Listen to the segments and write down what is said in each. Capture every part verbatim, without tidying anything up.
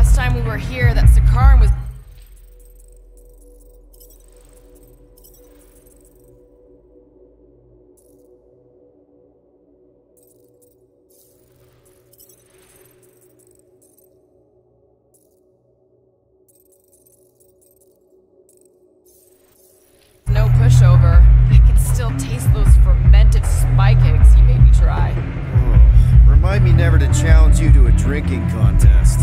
last time we were here that Sakaran was... No pushover. I can still taste those fermented spike eggs you made me try. Oh, remind me never to challenge you to a drinking contest.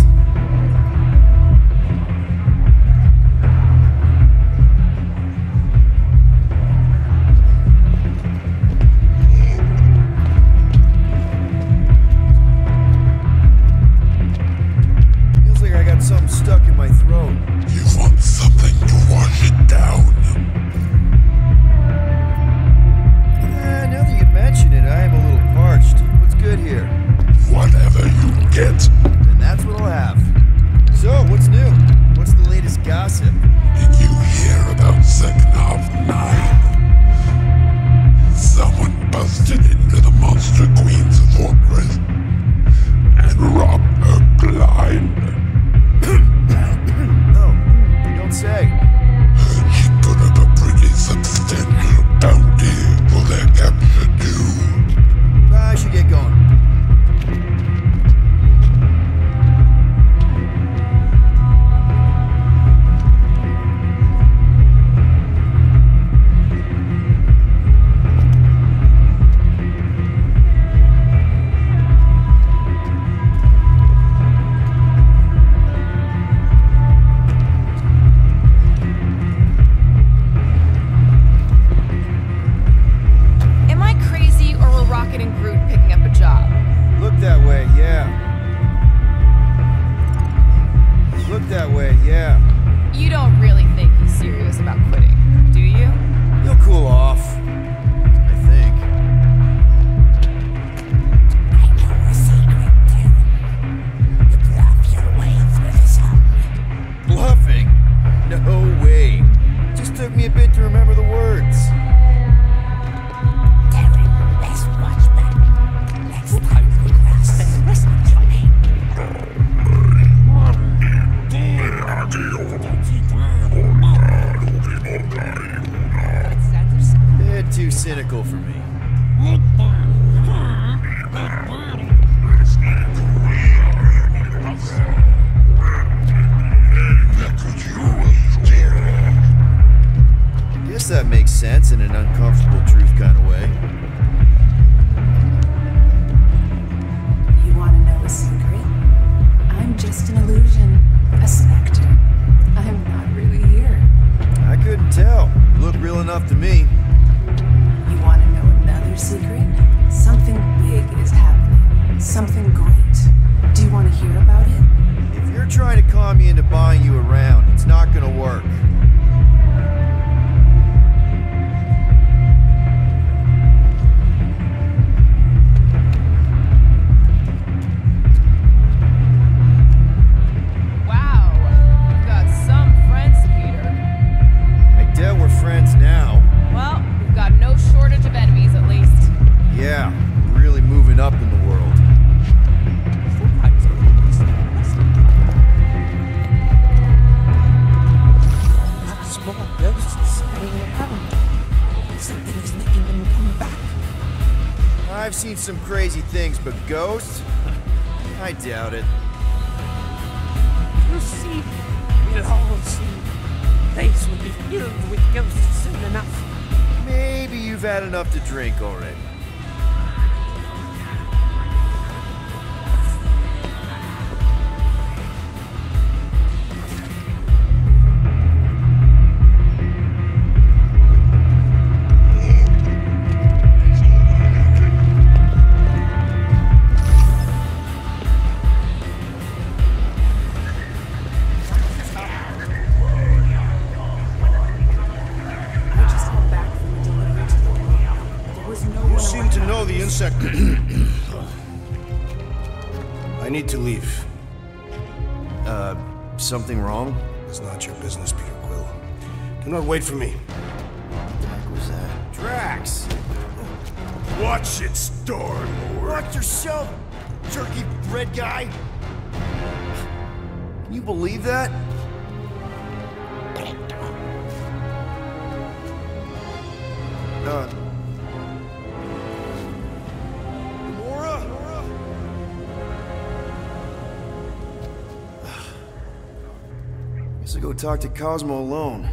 Some crazy things, but ghosts? I doubt it. You'll see. We'll all see. The place will be filled with ghosts soon enough. Maybe you've had enough to drink already. I need to leave. Uh, something wrong? It's not your business, Peter Quill. Do not wait for me. What the heck was that? Drax! Watch it, Star-Lord! Watch yourself, jerky bread guy! You believe that? None. Guess I go talk to Cosmo alone.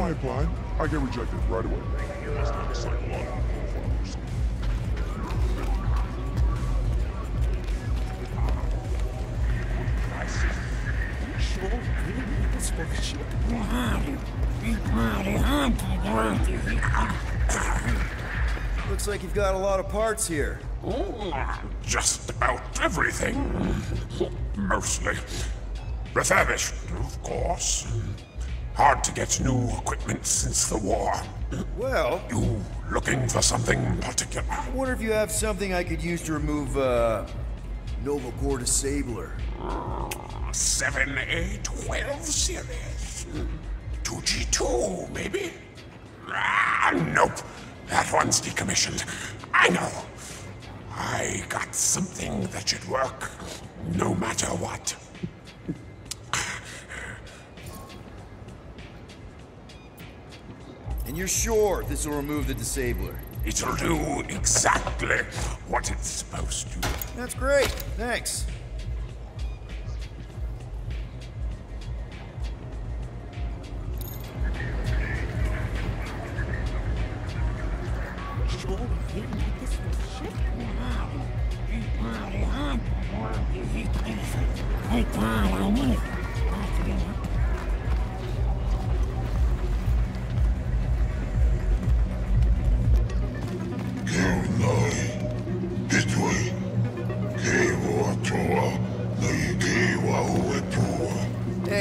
I apply, I get rejected right away. You must have a psychological profile. Looks like you've got a lot of parts here. Just about everything. Mostly. Refurbished, of course. Hard to get new equipment since the war. Well... You looking for something particular? I wonder if you have something I could use to remove, uh... Nova Corps Disabler. seven A twelve series. two G two, maybe? Ah, nope. That one's decommissioned. I know. I got something that should work, no matter what. And you're sure this will remove the disabler? It'll do exactly what it's supposed to. That's great. Thanks.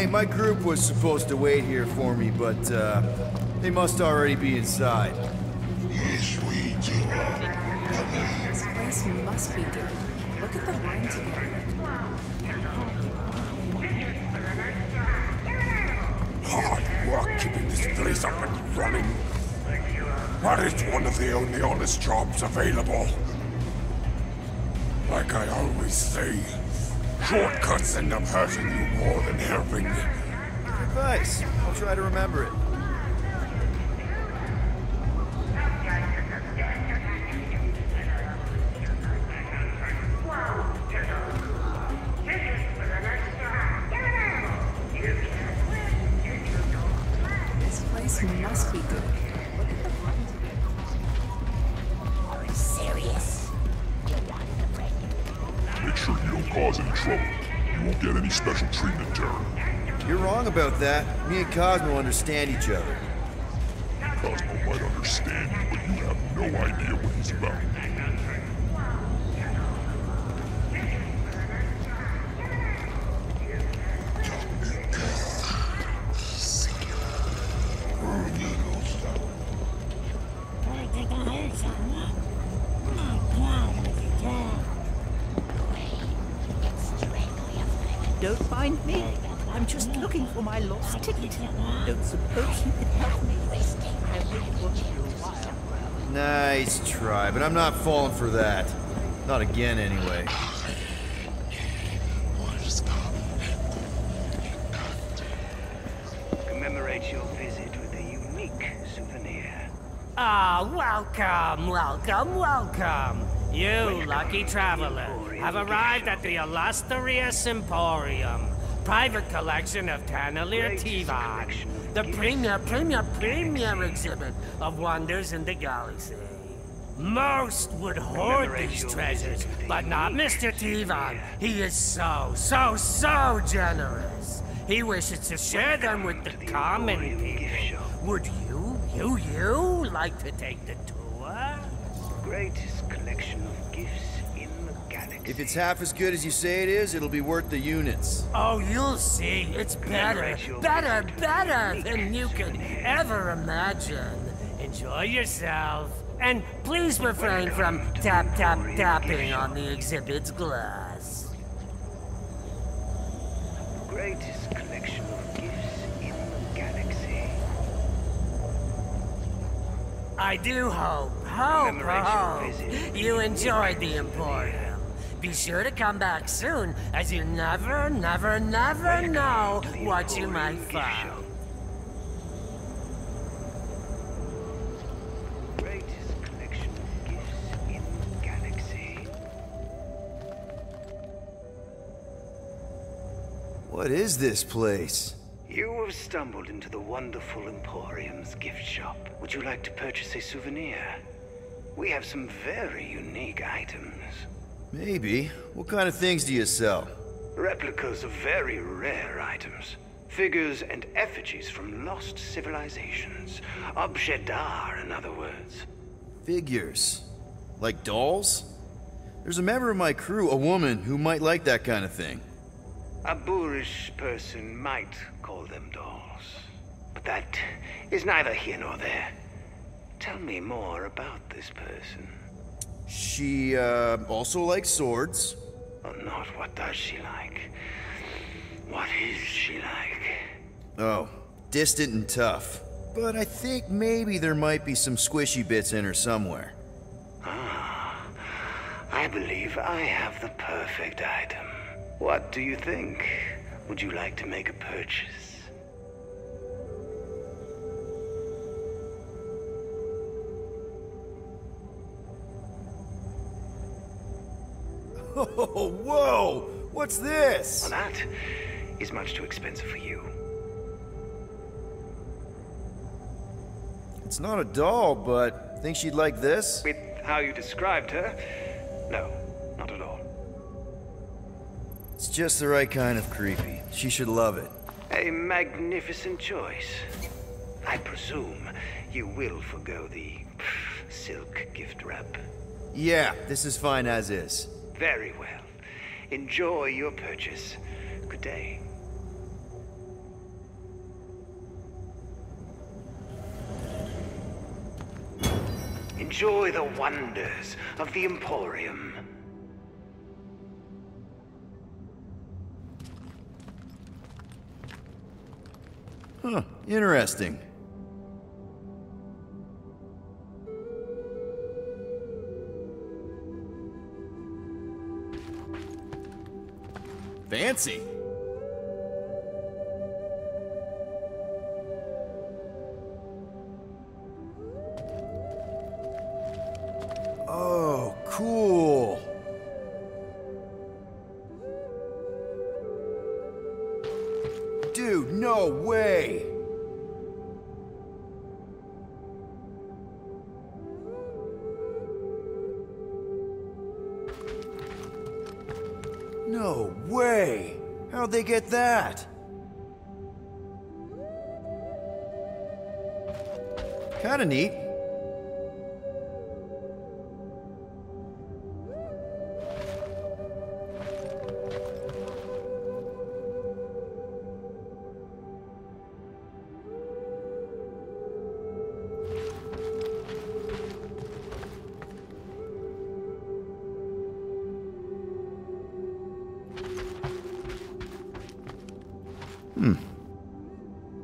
My group was supposed to wait here for me, but uh, they must already be inside. Yes, we do. This place must be good. Look at the lines here. Hard work keeping this place up and running. But it's one of the only honest jobs available. Like I always say, shortcuts end up hurting you more than helping. Good advice. I'll try to remember it. About that, me and Cosmo understand each other. Cosmo might understand you, but you have no idea what he's about. Don't find me. I'm just looking for my lost ticket. Don't suppose you could help me. I wouldn't want you for a while. Nice try, but I'm not falling for that. Not again, anyway. Commemorate your visit with a unique souvenir. Ah, welcome, welcome, welcome. You lucky traveler have arrived at the Alastoria Emporium. Private collection of Tanelir Tevar, the premier, premier, premier exhibit of wonders in the galaxy. Most would hoard these treasures, but not Mister Tivan. He is so, so, so generous. He wishes to share them with the common people. Would you, you, you like to take the tour? greatest collection of gifts in the galaxy. If it's half as good as you say it is, it'll be worth the units. Oh, you'll see. It's better, better, better than you could ever imagine. Enjoy yourself. And please refrain from tap, tap, tapping on the exhibit's glass. The greatest collection of gifts in the galaxy. I do hope, hope, hope you enjoyed the Emporium. Be sure to come back soon, as you never, never, never know what you might find. What is this place? You have stumbled into the wonderful Emporium's gift shop. Would you like to purchase a souvenir? We have some very unique items. Maybe. What kind of things do you sell? Replicas of very rare items. Figures and effigies from lost civilizations. Objets d'art, in other words. Figures? Like dolls? There's a member of my crew, a woman, who might like that kind of thing. A boorish person might call them dolls, but that is neither here nor there. Tell me more about this person. She, uh, also likes swords. Oh, not what does she like. What is she like? Oh, distant and tough. But I think maybe there might be some squishy bits in her somewhere. Ah, I believe I have the perfect item. What do you think? Would you like to make a purchase? Oh, whoa! What's this? Well, that is much too expensive for you. It's not a doll, but think she'd like this? With how you described her? No, not at all. It's just the right kind of creepy. She should love it. A magnificent choice. I presume you will forgo the silk gift wrap. Yeah, this is fine as is. Very well. Enjoy your purchase. Good day. Enjoy the wonders of the Emporium. Huh, interesting. Fancy. Oh, cool. Dude, no way! No way! How'd they get that? Kinda neat.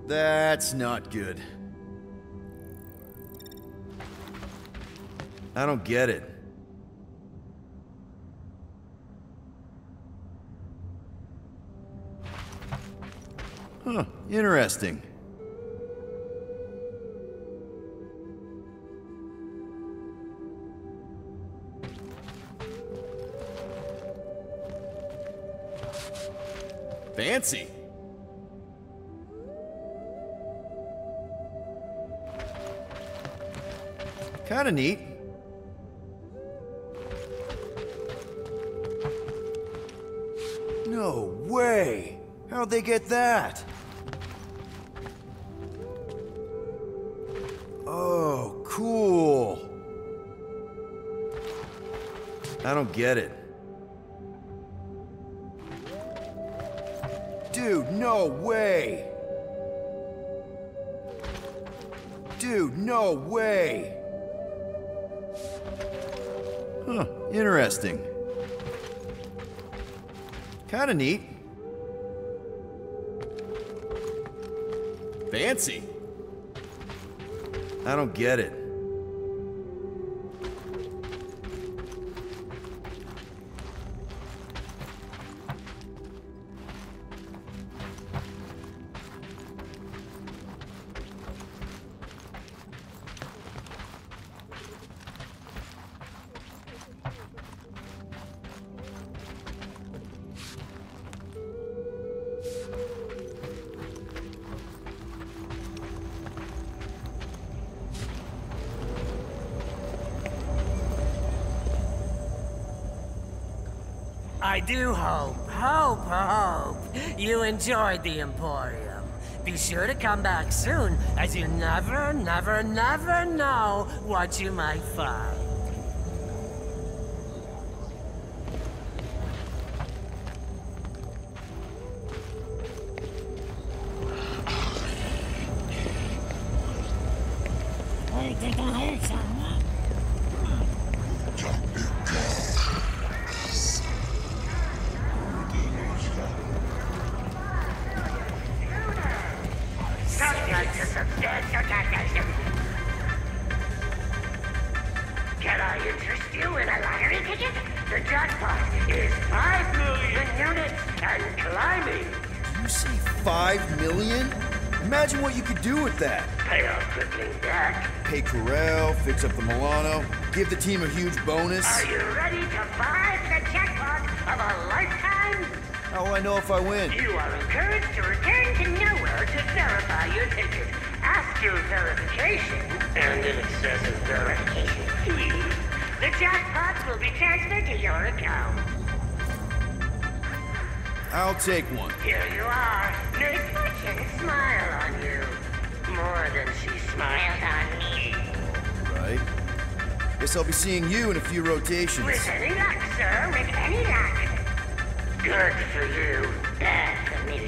That's not good. I don't get it. Huh, interesting. Fancy. Kinda neat. No way! How'd they get that? Oh, cool. I don't get it. Dude, no way! Dude, no way! Huh, interesting. Kinda neat. Fancy. I don't get it. I do hope, hope, hope you enjoyed the Emporium. Be sure to come back soon, as you never, never, never know what you might find. Give the team a huge bonus. Are you ready to buy the jackpot of a lifetime? How will I know if I win? You are encouraged to return to Nowhere to verify your ticket. After verification, and in excess of verification, please, the jackpots will be transferred to your account. I'll take one. Here you are. May fortune smile on you. More than she smiled on me. All right. Guess I'll be seeing you in a few rotations. With any luck, sir. With any luck. Good for you. Bad for me.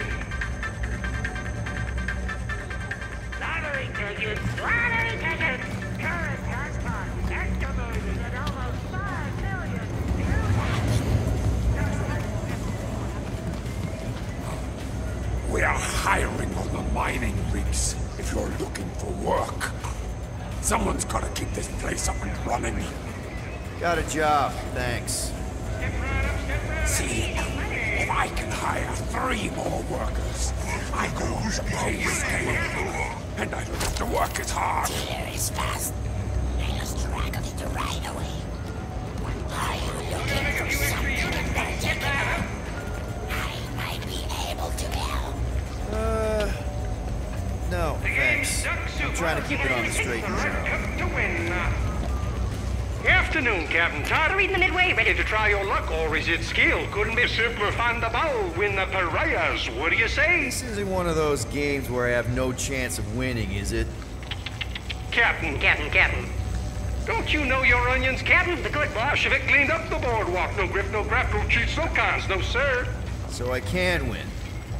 Lottery tickets. Lottery tickets. Current jackpot estimated at almost five million. We are hiring on the mining rigs. If you're looking for work. Someone's gotta keep this place up and running. Got a job, thanks. See, if I can hire three more workers, I go on the pay scale. And I don't have to work as hard. Here is fast. I lost track of it right away. I'm looking for something in particular. I might be able to help. Uh... No, thanks. I'm trying to keep it on the straight and narrow. Afternoon, Captain Todd. We're in the midway, ready to try your luck, or is it skill? Couldn't be super fun to bowl, win the pariahs. What do you say? This isn't one of those games where I have no chance of winning, is it? Captain, Captain, Captain. Don't you know your onions, Captain? The good Bolshevik cleaned up the boardwalk. No grip, no grab, no cheats, no cons, no sir. So I can win.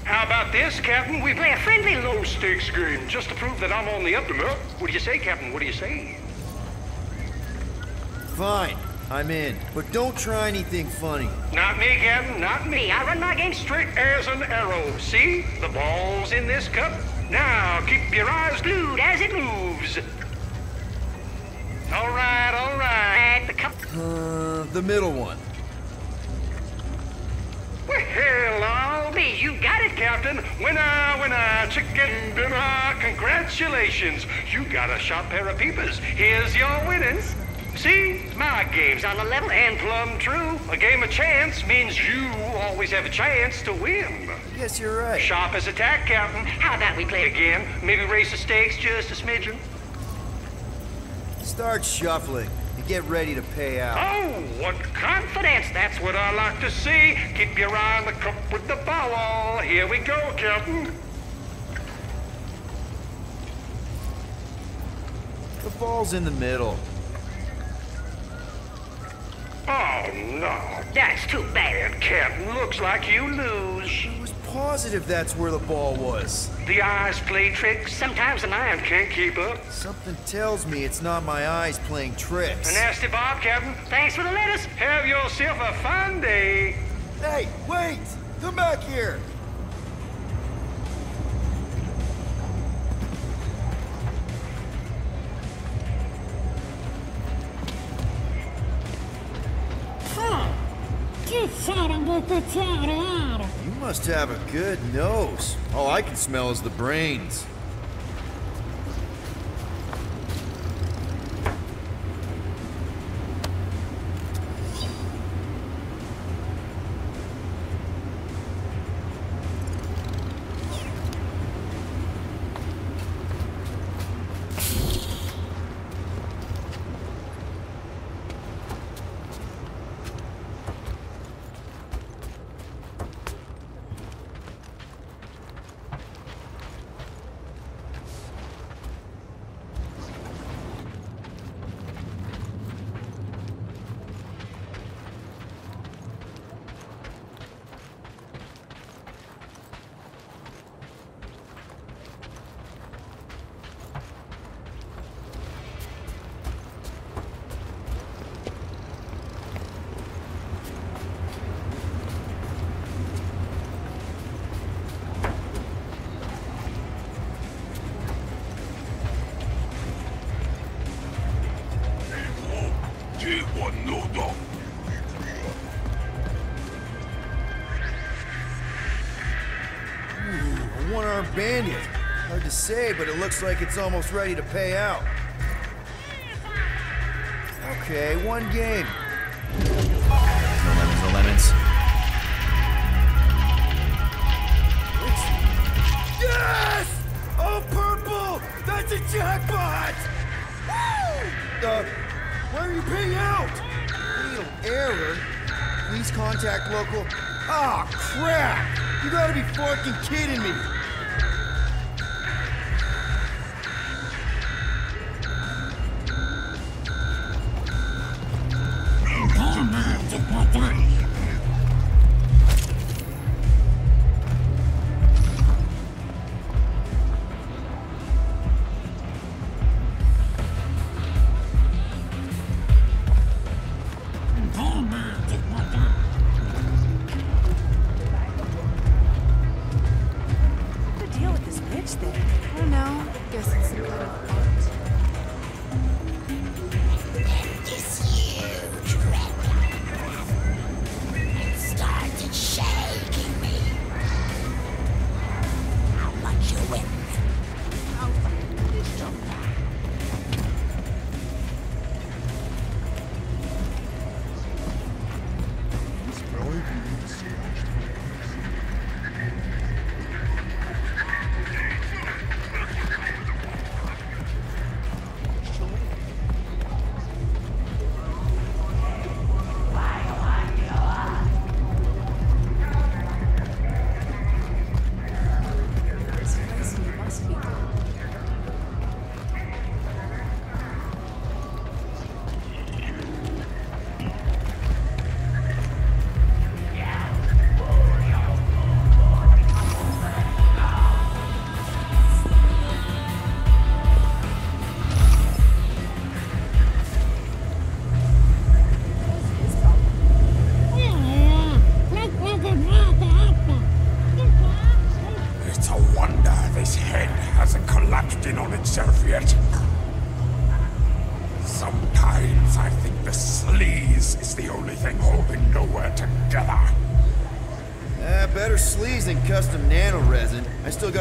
How about this, Captain? We play a friendly low-stakes game just to prove that I'm on the up and up. What do you say, Captain? What do you say? Fine. I'm in. But don't try anything funny. Not me, Captain. Not me. I run my game straight as an arrow. See? The ball's in this cup. Now, keep your eyes glued as it moves. All right, all right. The cup... Uh, the middle one. Well, I'll be. You got it, Captain. Winner, winner, chicken dinner. Congratulations. You got a shot pair of peepers. Here's your winnings. See, my game's on the level and plumb true. A game of chance means you always have a chance to win. Yes, you're right. Sharp as a tack, Captain. How about we play again? Maybe raise the stakes just a smidgen. Start shuffling. Get ready to pay out. Oh, what confidence! That's what I like to see. Keep your eye on the cup with the ball. Here we go, Captain. The ball's in the middle. Oh, no. That's too bad. Captain, looks like you lose. I was positive that's where the ball was. The eyes play tricks. Sometimes an eye can't keep up. Something tells me it's not my eyes playing tricks. A nasty bob, Captain. Thanks for the lettuce. Have yourself a fun day. Hey, wait! Come back here! You must have a good nose. All I can smell is the brains. Bandit. Hard to say, but it looks like it's almost ready to pay out. Okay, one game. No lemons, no lemons. Yes! Oh, purple! That's a jackpot! Woo! Uh, why are you paying out? Real error. Please contact local. Ah, oh, crap! You gotta be fucking kidding me!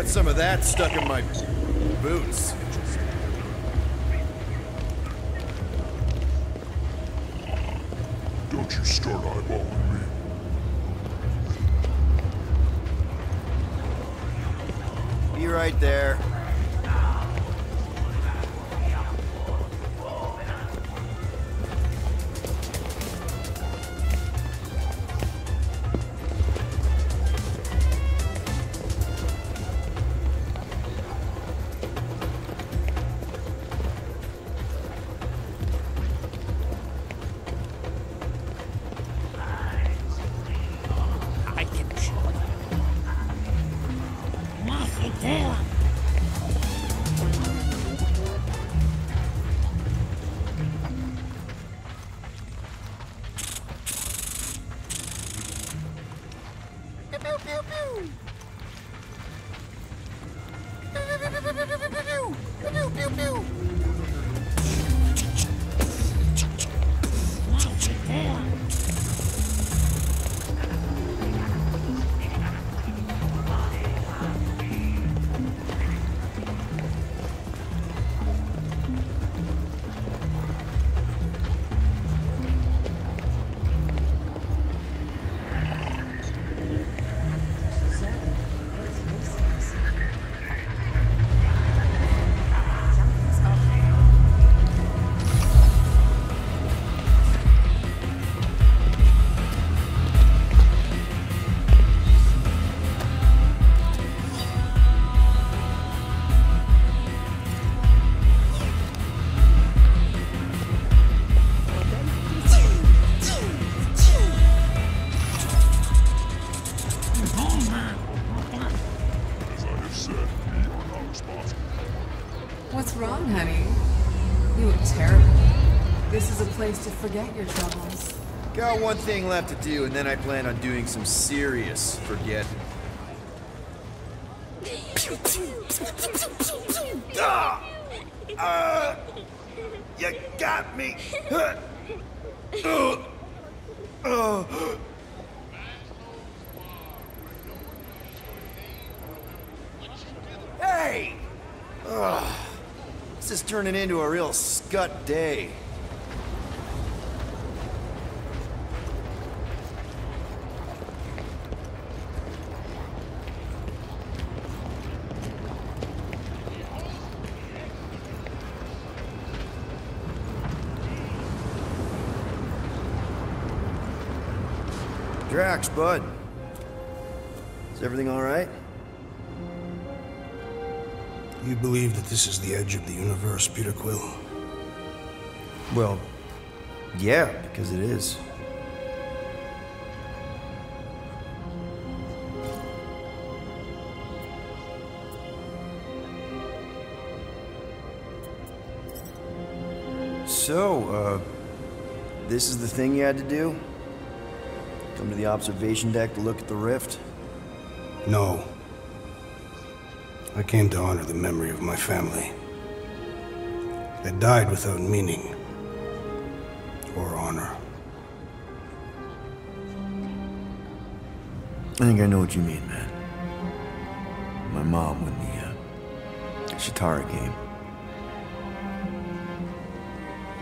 Some of that stuck in my boots. Don't you start eyeballing me. Be right there. This is a place to forget your troubles. Got one thing left to do, and then I plan on doing some serious forgetting. Ah! Uh, you got me! Uh, uh. Hey! Uh, this is turning into a real scut day. Drax, bud. Is everything all right? You believe that this is the edge of the universe, Peter Quill? Well, yeah, because it is. So, uh, this is the thing you had to do? Come to the observation deck to look at the rift? No. I came to honor the memory of my family. They died without meaning or honor. I think I know what you mean, man. My mom, when the uh, Chitauri came,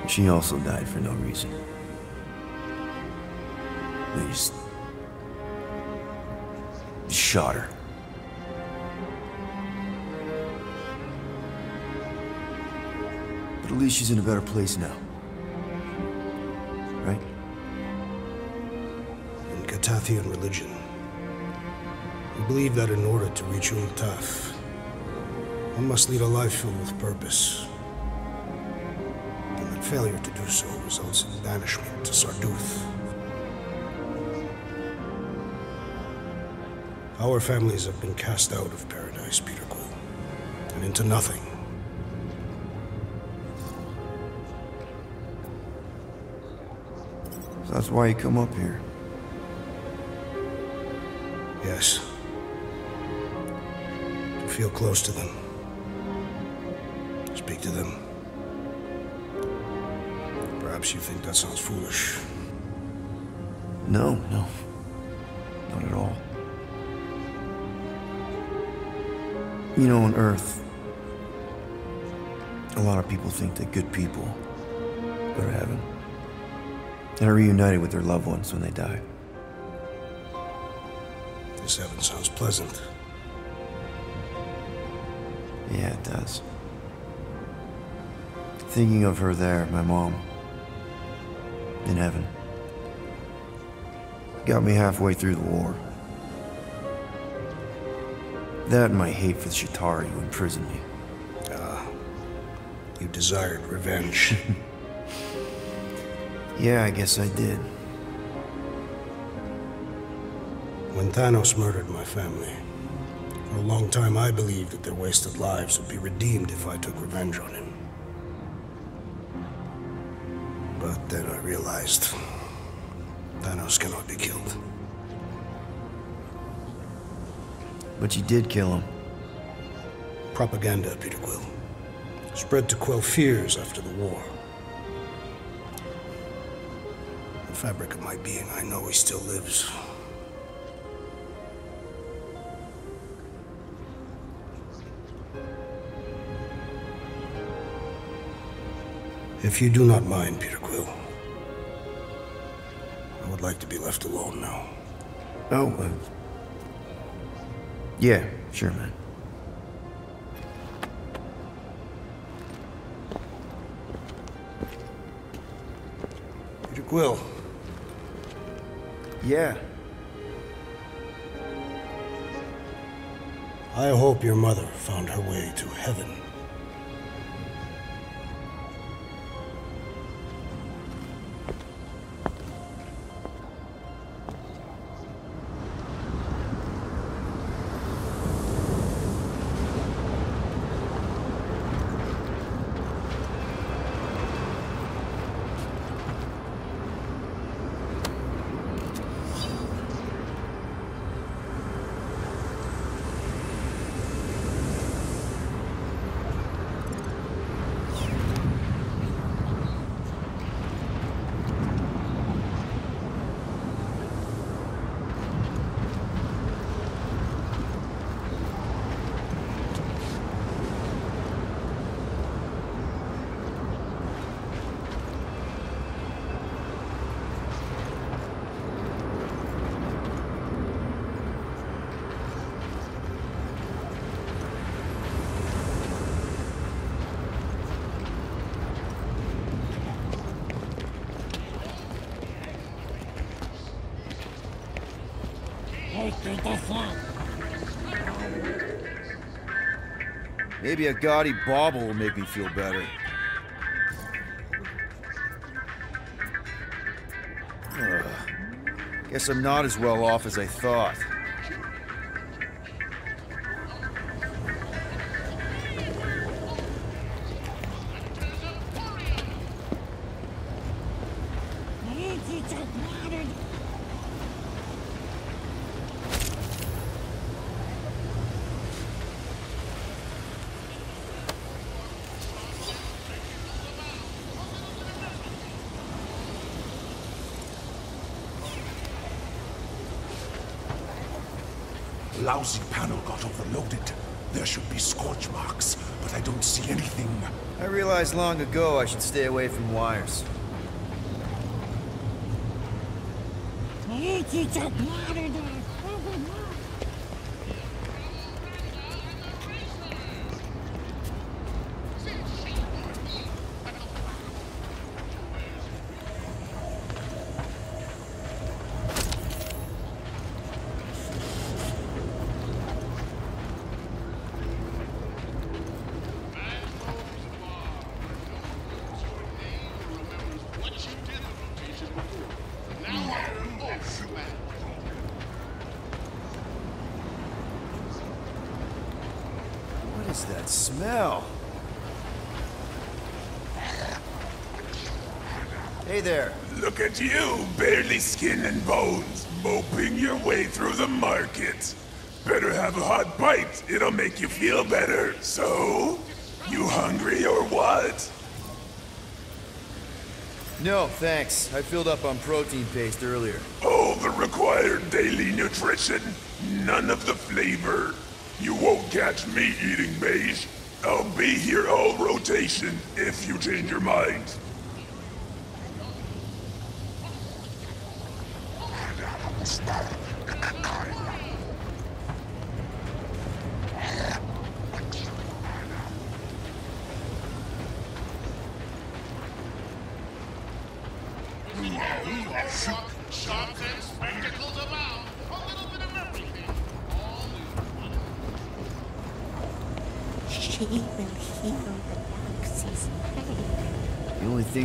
she also died for no reason. They just shot her. But at least she's in a better place now. Right? In Katathian religion, we believe that in order to reach Umtaf, one must lead a life filled with purpose. And that failure to do so results in banishment to Sarduth. Our families have been cast out of paradise, Peter Quill, and into nothing. So that's why you come up here. Yes. To feel close to them. Speak to them. Perhaps you think that sounds foolish. No, no. Not at all. You know, on Earth, a lot of people think that good people go to heaven and are reunited with their loved ones when they die. This heaven sounds pleasant. Yeah, it does. Thinking of her there, my mom, in heaven, got me halfway through the war. That and my hate for the Chitauri who imprisoned me. Ah, uh, you desired revenge. Yeah, I guess I did. When Thanos murdered my family, for a long time I believed that their wasted lives would be redeemed if I took revenge on him. But then I realized Thanos cannot be killed. But you did kill him. Propaganda, Peter Quill. Spread to quell fears after the war. The fabric of my being, I know he still lives. If you do not mind, Peter Quill, I would like to be left alone now. Oh, uh... yeah, sure, man. Peter Quill. Yeah. I hope your mother found her way to heaven. Maybe a gaudy bauble will make me feel better. Ugh. Guess I'm not as well off as I thought. Lousy panel got overloaded. There should be scorch marks, but I don't see anything. I realized long ago I should stay away from wires. You, barely skin and bones, moping your way through the market. Better have a hot bite, it'll make you feel better. So, you hungry or what? No, thanks. I filled up on protein paste earlier. Oh, the required daily nutrition. None of the flavor. You won't catch me eating beige. I'll be here all rotation if you change your mind.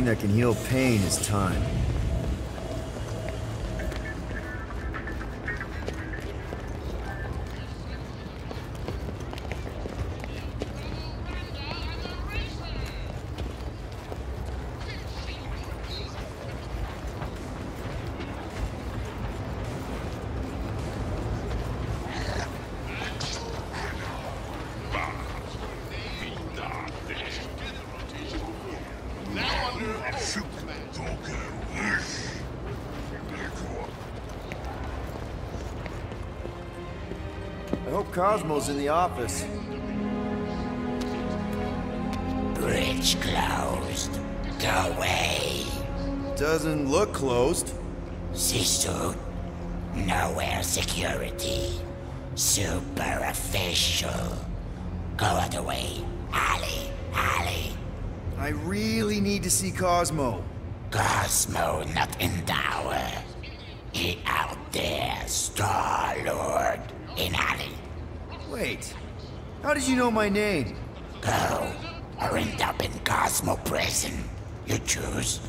That can heal pain is time. Cosmo's in the office. Bridge closed. Go away. Doesn't look closed. Sisu, nowhere security. Super official. Go other way. Ali, Ali. I really need to see Cosmo. Cosmo not in tower. He out there, Star-Lord, in Ali. Wait, how did you know my name? Go, or end up in Cosmo prison. You choose.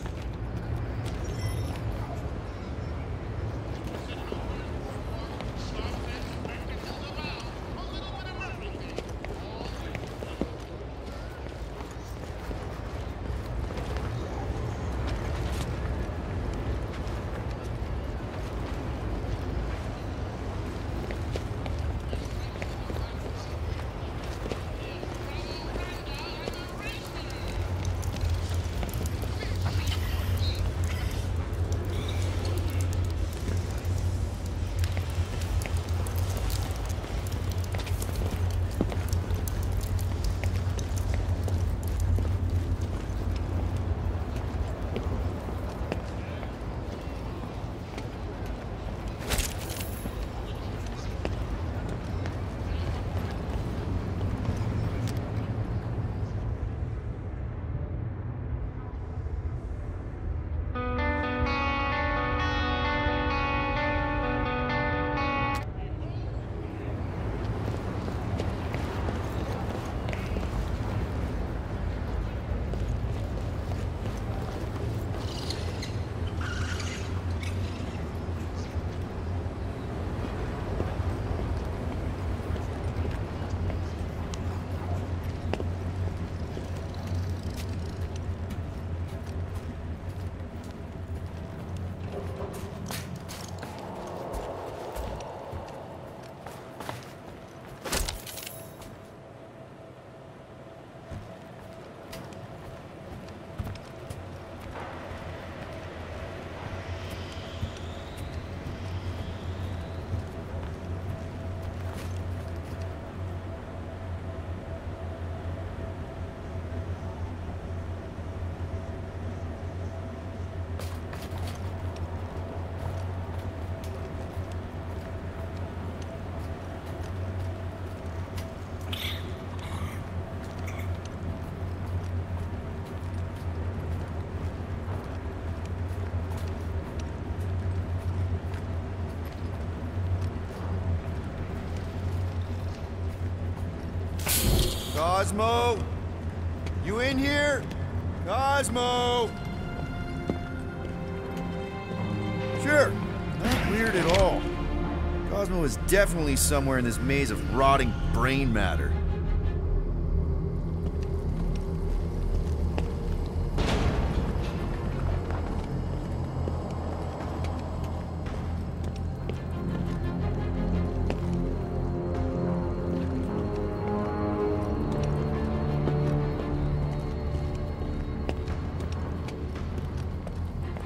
Cosmo! You in here? Cosmo! Sure, not weird at all. Cosmo is definitely somewhere in this maze of rotting brain matter.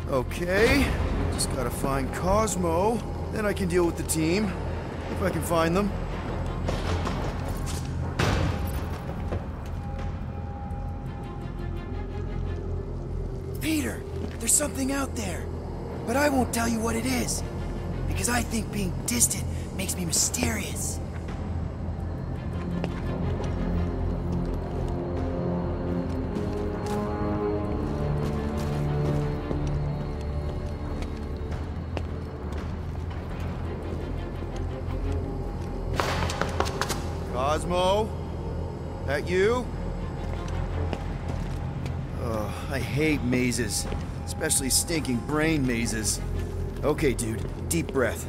Okay, just gotta find Cosmo, then I can deal with the team, if I can find them. Peter, there's something out there, but I won't tell you what it is, because I think being distant makes me mysterious. Cosmo? That you? Ugh, I hate mazes. Especially stinking brain mazes. Okay, dude. Deep breath.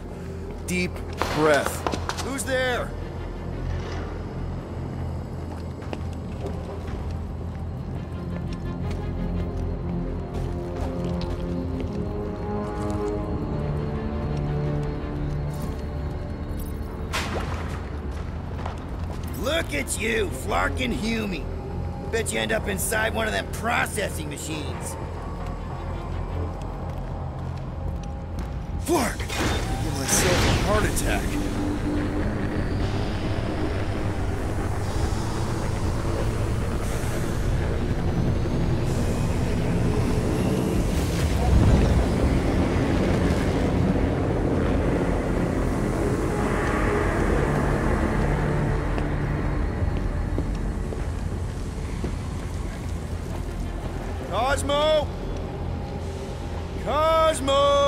Deep breath. Who's there? It's you, Flark and Hume. Bet you end up inside one of them processing machines. Flark! I give myself a heart attack. Cosmo! Cosmo!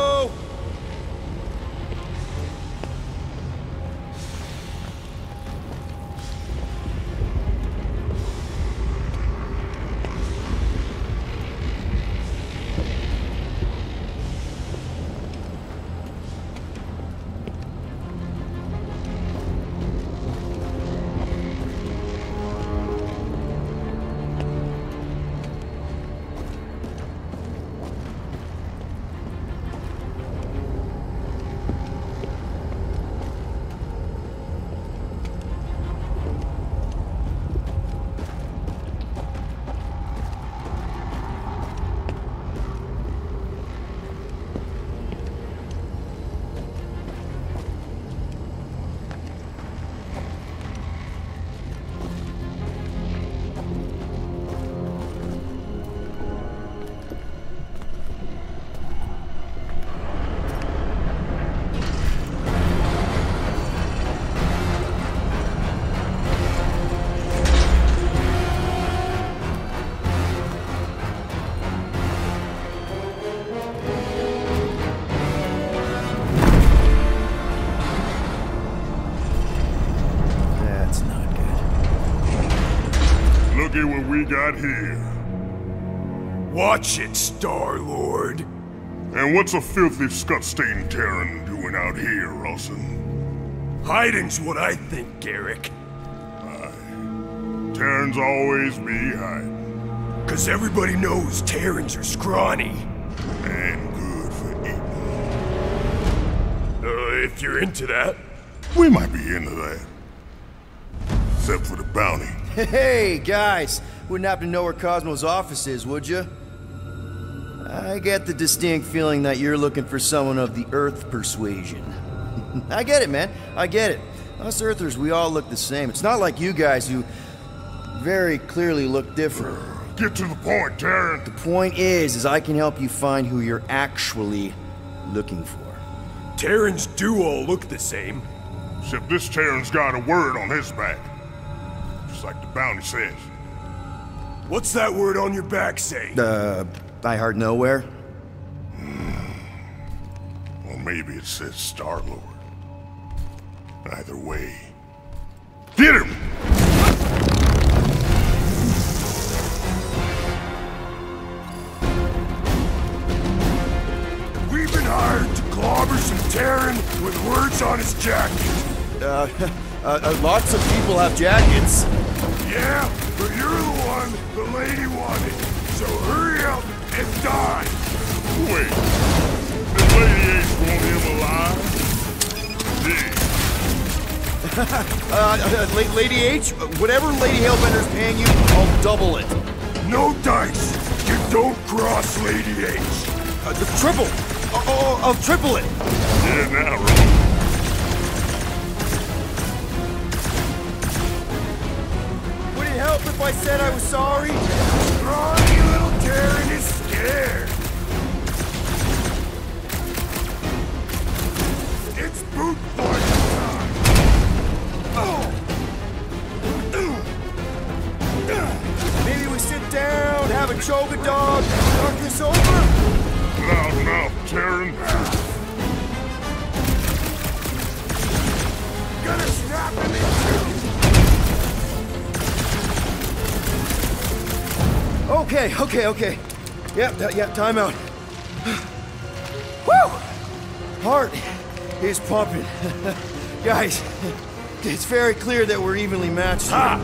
What we got here. Watch it, Star-Lord. And what's a filthy scut-stained Terran doing out here, Ralston? Hiding's what I think, Garrick. Aye. Terrans always be hiding. Cause everybody knows Terrans are scrawny. And good for eating. Uh, if you're into that. We might be into that. Except for the bounty. Hey, guys! Wouldn't happen to know where Cosmo's office is, would you? I get the distinct feeling that you're looking for someone of the Earth persuasion. I get it, man. I get it. Us Earthers, we all look the same. It's not like you guys who very clearly look different. Get to the point, Terran! The point is, is I can help you find who you're actually looking for. Terrans do all look the same. Except this Terran's got a word on his back. Just like the bounty says. What's that word on your back say? Uh, I heard nowhere. Mm. Well, maybe it says Star-Lord. Either way. Get him! Terran with words on his jacket. Uh, uh, lots of people have jackets. Yeah, but you're the one the lady wanted. So hurry up and die. Wait, the lady ain't want him alive? Damn. uh, uh, Lady H, whatever Lady Hailbender's paying you, I'll double it. No dice! You don't cross Lady H. Uh, the triple! Uh, oh, I'll triple it! Yeah, now, right? Would it help if I said I was sorry? Scrawny little Terran is scared. It's boot boy! Maybe we sit down, have a choga dog, talk this over? Loud mouth, Terran. Gonna snap him in two! Okay, okay, okay. Yep, yep, time out. Woo! Heart is pumping. Guys. It's very clear that we're evenly matched. Ha!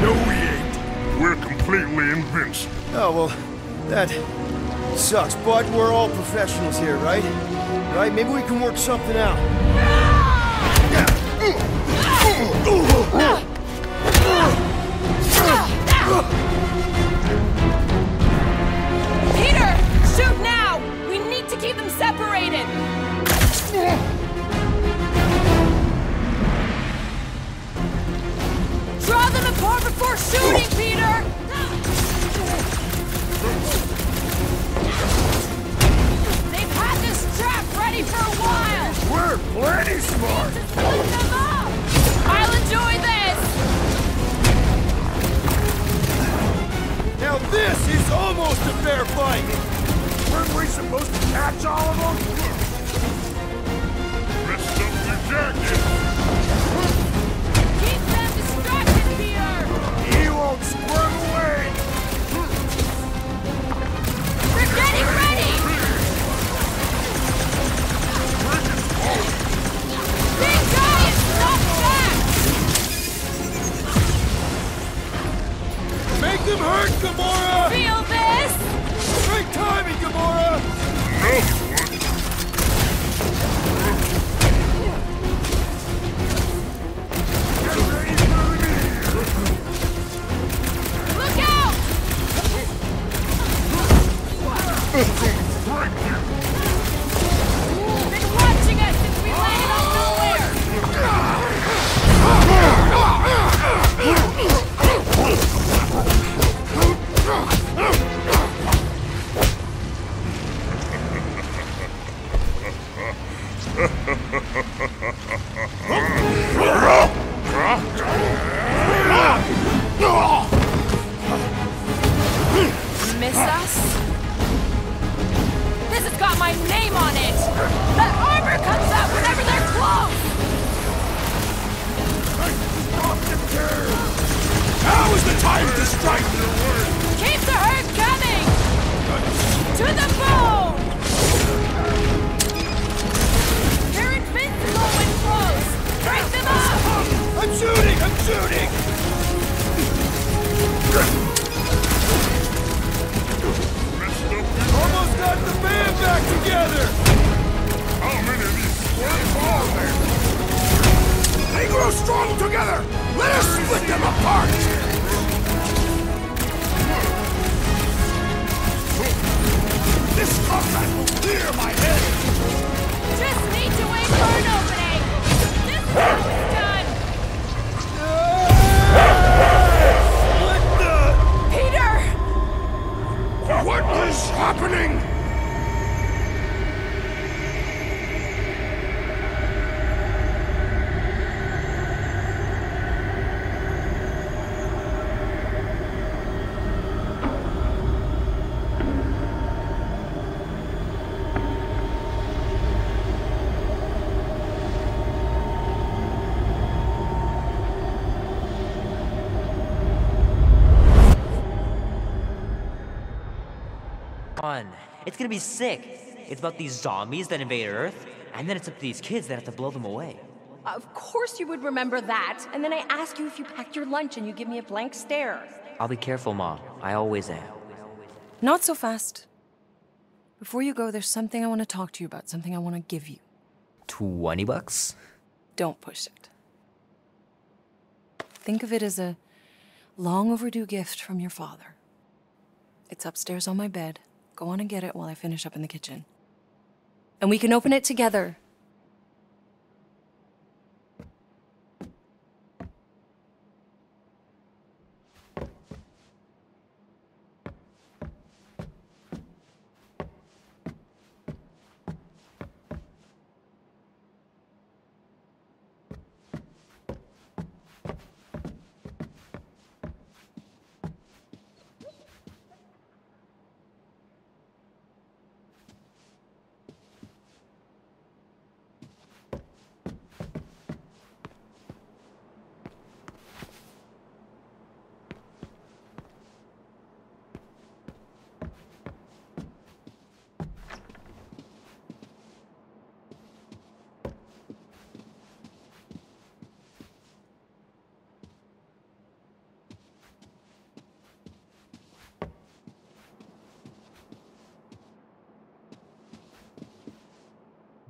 No, we ain't. We're completely invincible. Oh, well, that sucks. But we're all professionals here, right? Right? Maybe we can work something out. Peter! Shoot now! We need to keep them separated! Draw them apart before shooting, Peter! They've had this trap ready for a while! We're plenty smart! We need to split them up! I'll enjoy this! Now this is almost a fair fight! Weren't we supposed to catch all of them? Rest up your jacket! Don't squirm away! We're getting ready! Big guy is not back! Make them hurt, Gamora! Feel this! Great timing, Gamora! No! They've been watching us since we landed on nowhere! You miss us? This has got my name on it! That armor comes out whenever they're close! Now is the time to strike! Keep the herd coming! To the bone! They're invincible when close! Break them up! I'm shooting! I'm shooting! Almost got the band back together! How many of you squirm are there? They grow strong together! Let us split them apart! This combat will clear my head! Just need to wait for an opening! This is how it's done! What the... Peter! What is happening? It's gonna be sick. It's about these zombies that invade Earth, and then it's up to these kids that have to blow them away. Of course you would remember that, and then I ask you if you packed your lunch and you give me a blank stare. I'll be careful, Mom. I always am. Not so fast. Before you go, there's something I want to talk to you about, something I want to give you. twenty bucks? Don't push it. Think of it as a long overdue gift from your father. It's upstairs on my bed. Go on and get it while I finish up in the kitchen. And we can open it together.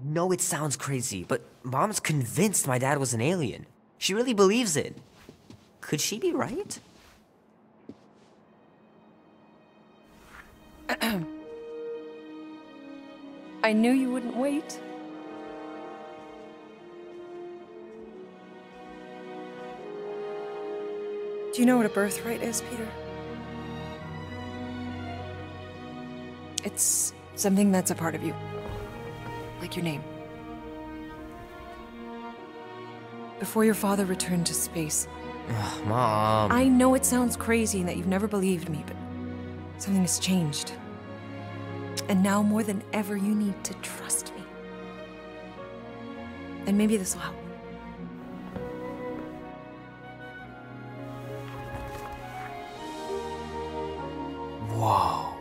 No, it sounds crazy, but Mom's convinced my dad was an alien. She really believes it. Could she be right? I knew you wouldn't wait. Do you know what a birthright is, Peter? It's something that's a part of you. Like your name. Before your father returned to space. Ugh, Mom. I know it sounds crazy and that you've never believed me, but something has changed. And now more than ever, you need to trust me. And maybe this will help. Whoa.